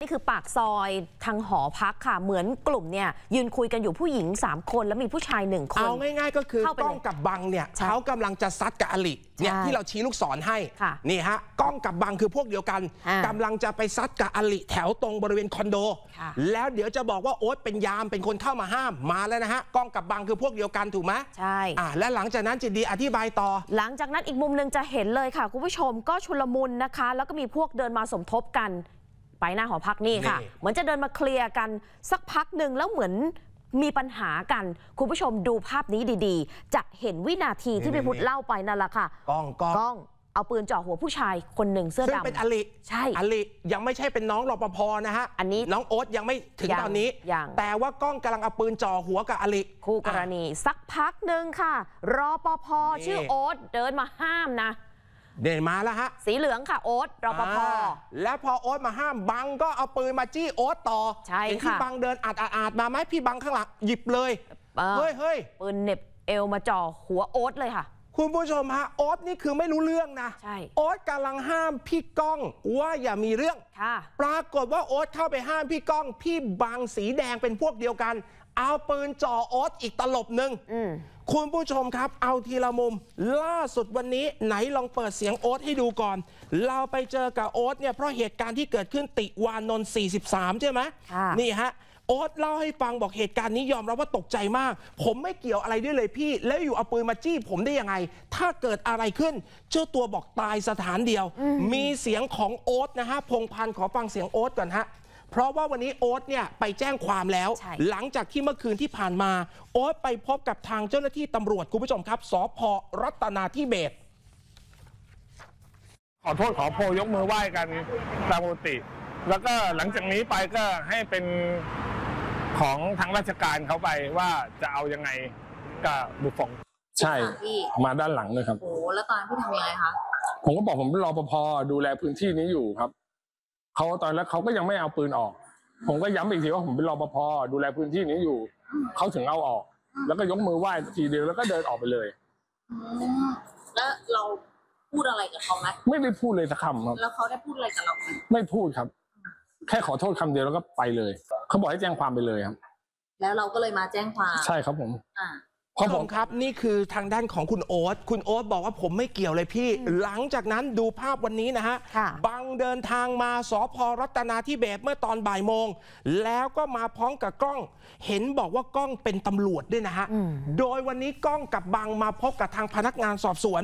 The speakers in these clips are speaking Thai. นี่คือปากซอยทางหอพักค่ะเหมือนกลุ่มเนี่ยยืนคุยกันอยู่ผู้หญิง3คนแล้วมีผู้ชาย1คนเอาง่ายๆก็คือก้องกับบังเนี่ยเขากำลังจะซัดกับอลิเนี่ยที่เราชี้ลูกศรให้นี่ฮะก้องกับบังคือพวกเดียวกันกำลังจะไปซัดกับอลิแถวตรงบริเวณคอนโดแล้วเดี๋ยวจะบอกว่าโอ๊ตเป็นยามเป็นคนเข้ามาห้ามมาแล้วนะฮะก้องกับบังคือพวกเดียวกันถูกไหมใช่และหลังจากนั้นจิตดีอธิบายต่อหลังจากนั้นอีกมุมหนึ่งจะเห็นเลยค่ะคุณผู้ชมก็ชุลมุนนะคะแล้วก็มีพวกเดินมาสมทบกันไปหน้าหอพักนี่ค่ะเหมือนจะเดินมาเคลียร์กันสักพักหนึ่งแล้วเหมือนมีปัญหากันคุณผู้ชมดูภาพนี้ดีๆจะเห็นวินาทีที่พี่พุทธเล่าไปนั่นแหละค่ะกล้องเอาปืนจ่อหัวผู้ชายคนหนึ่งเสื้อดำซึ่งเป็นอลิใช่อลิยังไม่ใช่เป็นน้องรปภนะฮะอันนี้น้องโอ๊ตยังไม่ถึงตอนนี้แต่ว่ากล้องกำลังเอาปืนจ่อหัวกับอลิคู่กรณีสักพักหนึ่งค่ะรปภชื่อโอ๊ตเดินมาห้ามนะเดินมาแล้วฮะสีเหลืองค่ะโอ๊ตรปภและพอโอ๊ตมาห้ามบังก็เอาปืนมาจี้โอ๊ตต่อเห็นที่บังเดินอาดมาไหมพี่บังข้างหลังหยิบเลยเฮ้ยปืนเน็บเอวมาจ่อหัวโอ๊ตเลยค่ะคุณผู้ชมฮะโอ๊ตนี่คือไม่รู้เรื่องนะโอ๊ตกำลังห้ามพี่ก้องว่าอย่ามีเรื่องปรากฏว่าโอ๊ตเข้าไปห้ามพี่ก้องพี่บังสีแดงเป็นพวกเดียวกันเอาปืนจ่อโอ๊ตอีกตลบหนึ่งคุณผู้ชมครับเอาทีละมุมล่าสุดวันนี้ไหนลองเปิดเสียงโอ๊ตให้ดูก่อนเราไปเจอกับโอ๊ตเนี่ยเพราะเหตุการณ์ที่เกิดขึ้นติวานนท์ 43ใช่ไหมนี่ฮะโอ๊ตเล่าให้ฟังบอกเหตุการณ์นี้ยอมรับว่าตกใจมากผมไม่เกี่ยวอะไรด้วยเลยพี่แล้วอยู่เอาปืนมาจี้ผมได้ยังไงถ้าเกิดอะไรขึ้นเจ้าตัวบอกตายสถานเดียวมีเสียงของโอ๊ตนะฮะพงพันธ์ขอฟังเสียงโอ๊ตก่อนฮะเพราะว่าวันนี้โอ๊ตเนี่ยไปแจ้งความแล้วหลังจากที่เมื่อคืนที่ผ่านมาโอ๊ตไปพบกับทางเจ้าหน้าที่ตำรวจคุณผู้ชมครับสภ.รัตนาธิเบศร์ขอโทษขอโพยยกมือไหว้กันตามปกติแล้วก็หลังจากนี้ไปก็ให้เป็นของทางราชการเขาไปว่าจะเอายังไงกับบุฟฟองใช่มาด้านหลังเลยครับโอ้แล้วตอนพี่ทำยังไงคะผมก็บอกผมเป็นรปภ.ดูแลพื้นที่นี้อยู่ครับเขาตอนแล้วเขาก็ยังไม่เอาปืนออกผมก็ย้ำอีกทีว่าผมเป็นรปภ.ดูแลพื้นที่นี้อยู่เขาถึงเอาออกแล้วก็ยกมือไหว้ทีเดียวแล้วก็เดินออกไปเลยแล้วเราพูดอะไรกับเขาไหมไม่ได้พูดเลยสักคำครับแล้วเขาได้พูดอะไรกับเราไหมไม่พูดครับแค่ขอโทษคำเดียวแล้วก็ไปเลยเขาบอกให้แจ้งความไปเลยครับแล้วเราก็เลยมาแจ้งความใช่ครับผมคุณผู้ชมครับนี่คือทางด้านของคุณโอ๊ตคุณโอ๊ตบอกว่าผมไม่เกี่ยวเลยพี่หลังจากนั้นดูภาพวันนี้นะฮะบังเดินทางมาสภ.รัตนาธิเบศร์เมื่อตอนบ่ายโมงแล้วก็มาพร้อมกับกล้องเห็นบอกว่ากล้องเป็นตำรวจด้วยนะฮะโดยวันนี้กล้องกับบังมาพบกับทางพนักงานสอบสวน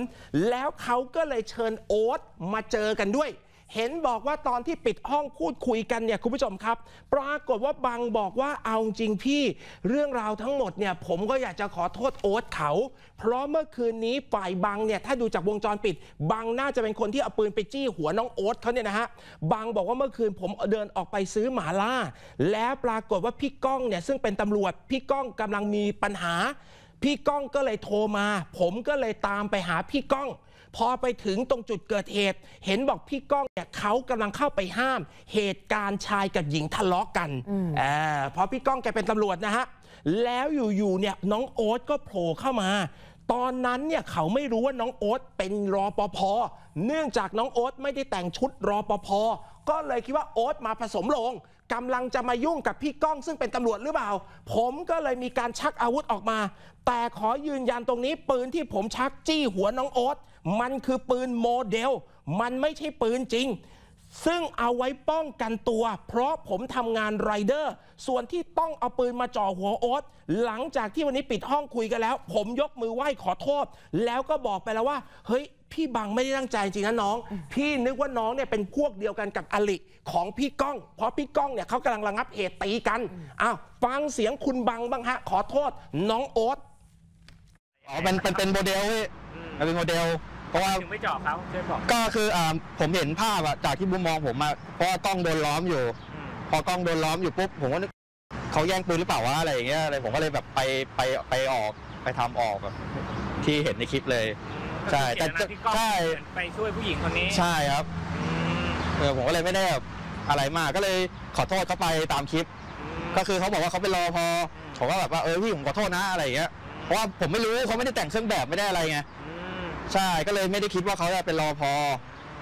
แล้วเขาก็เลยเชิญโอ๊ตมาเจอกันด้วยเห็นบอกว่าตอนที่ปิดห้องพูดคุยกันเนี่ยคุณผู้ชมครับปรากฏว่าบังบอกว่าเอาจริงพี่เรื่องราวทั้งหมดเนี่ยผมก็อยากจะขอโทษโอ๊ตเขาเพราะเมื่อคืนนี้ฝ่ายบังเนี่ยถ้าดูจากวงจรปิดบังน่าจะเป็นคนที่เอาปืนไปจี้หัวน้องโอ๊ตเขาเนี่ยนะฮะบังบอกว่าเมื่อคืนผมเดินออกไปซื้อหมาล่าแล้วปรากฏว่าพี่ก้องเนี่ยซึ่งเป็นตำรวจพี่ก้องกำลังมีปัญหาพี่ก้องก็เลยโทรมาผมก็เลยตามไปหาพี่ก้องพอไปถึงตรงจุดเกิดเหตุเห็นบอกพี่ก้องเนี่ยเขากำลังเข้าไปห้ามเหตุการณ์ชายกับหญิงทะเลาะกันเพราะพี่ก้องแกเป็นตำรวจนะฮะแล้วอยู่ๆเนี่ยน้องโอ๊ตก็โผล่เข้ามาตอนนั้นเนี่ยเขาไม่รู้ว่าน้องโอ๊ตเป็นรปภ.เนื่องจากน้องโอ๊ตไม่ได้แต่งชุดรปภ.ก็เลยคิดว่าโอ๊ตมาผสมโรงกำลังจะมายุ่งกับพี่ก้องซึ่งเป็นตำรวจหรือเปล่าผมก็เลยมีการชักอาวุธออกมาแต่ขอยืนยันตรงนี้ปืนที่ผมชักจี้หัวน้องโอ๊ตมันคือปืนโมเดลมันไม่ใช่ปืนจริงซึ่งเอาไว้ป้องกันตัวเพราะผมทำงานไรเดอร์ส่วนที่ต้องเอาปืนมาจ่อหัวโอ๊ตหลังจากที่วันนี้ปิดห้องคุยกันแล้วผมยกมือไหว้ขอโทษแล้วก็บอกไปแล้วว่าเฮ้ยพี่บังไม่ได้ตั้งใจจริงนะน้องพี่นึกว่าน้องเนี่ยเป็นพวกเดียวกันกับอลิของพี่ก้องเพราะพี่ก้องเนี่ยเขากำลังระงับเหตุตีกันฟังเสียงคุณบังบ้างฮะขอโทษน้องโอ๊ตอ๋อเป็นโมเดลเป็นโมเดลเพราะว่าไม่จ่อเขาก็คือผมเห็นภาพจากที่มุมมองผมมาเพราะกล้องโดนล้อมอยู่พอกล้องโดนล้อมอยู่ปุ๊บผมก็นึกเขาแย่งปืนหรือเปล่าวะอะไรอย่างเงี้ยอะไรผมก็เลยแบบไปออกไปทำออกแบบที่เห็นในคลิปเลยใช่แต่ใช่ไปช่วยผู้หญิงคนนี้ใช่ครับผมก็เลยไม่ได้อะไรมากก็เลยขอโทษเขาไปตามคลิปก็คือเขาบอกว่าเขาเป็นรปภ.ผมก็แบบว่าพี่ผมขอโทษนะอะไรอย่างเงี้ยเพราะว่าผมไม่รู้เขาไม่ได้แต่งเครื่องแบบไม่ได้อะไรไงใช่ก็เลยไม่ได้คิดว่าเขาจะเป็นรป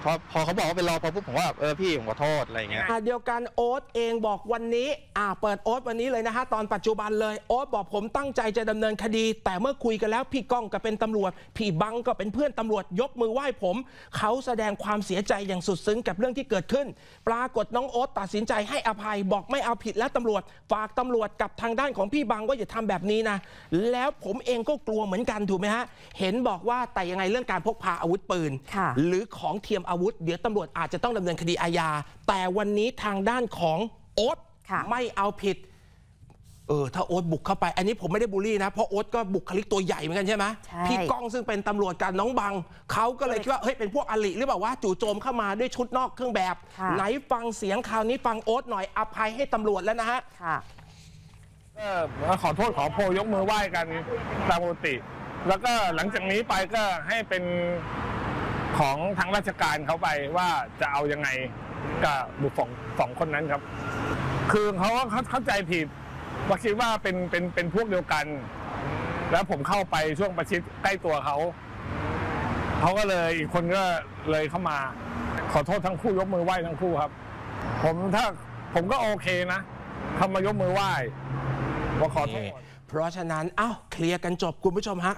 ภ. พอเขาบอกว่าเป็นรอพอปุ๊บผมว่าพี่ผมขอโทษอะไรเงี้ยเดียวกันโอ๊ตเองบอกวันนี้เปิดโอ๊ตวันนี้เลยนะฮะตอนปัจจุบันเลยโอ๊ตบอกผมตั้งใจจะดำเนินคดีแต่เมื่อคุยกันแล้วพี่ก้องก็เป็นตำรวจพี่บังก็เป็นเพื่อนตำรวจยกมือไหว้ผมเขาแสดงความเสียใจอย่างสุดซึ้งกับเรื่องที่เกิดขึ้นปรากฏน้องโอ๊ตตัดสินใจให้อภัยบอกไม่เอาผิดและตำรวจฝากตำรวจกับทางด้านของพี่บังว่าอย่าทำแบบนี้นะแล้วผมเองก็กลัวเหมือนกันถูกไหมฮะเห็นบอกว่าแต่ยังไงเรื่องการพกพาอาวุธปืนหรือของเทียมอาวุธเดี๋ยวตำรวจอาจจะต้องดำเนินคดีอาญาแต่วันนี้ทางด้านของโอ๊ตไม่เอาผิดถ้าโอ๊ตบุกเข้าไปอันนี้ผมไม่ได้บูลลี่นะเพราะโอ๊ตก็บุคลิกตัวใหญ่เหมือนกันใช่ไหมพี่ก้องซึ่งเป็นตำรวจกับน้องบังเขาก็เลยคิดว่าเฮ้ยเป็นพวกอลิหรือเปล่าว่าจู่โจมเข้ามาด้วยชุดนอกเครื่องแบบไหนฟังเสียงคราวนี้ฟังโอ๊ตหน่อยอภัยให้ตำรวจแล้วนะฮะขอโทษขอโพยกมือไหว้กันตามปกติแล้วก็หลังจากนี้ไปก็ให้เป็นของทางราชการเขาไปว่าจะเอายังไงกับบุคคลสองคนนั้นครับคือเขาเข้าใจผิดว่าคิดว่าเป็นพวกเดียวกันแล้วผมเข้าไปช่วงประชิดใกล้ตัวเขาก็เลยอีกคนก็เลยเข้ามาขอโทษทั้งคู่ยกมือไหว้ทั้งคู่ครับผมก็โอเคนะเขามายกมือไหว้ว่าขอโทษเพราะฉะนั้นเคลียร์กันจบคุณผู้ชมฮะ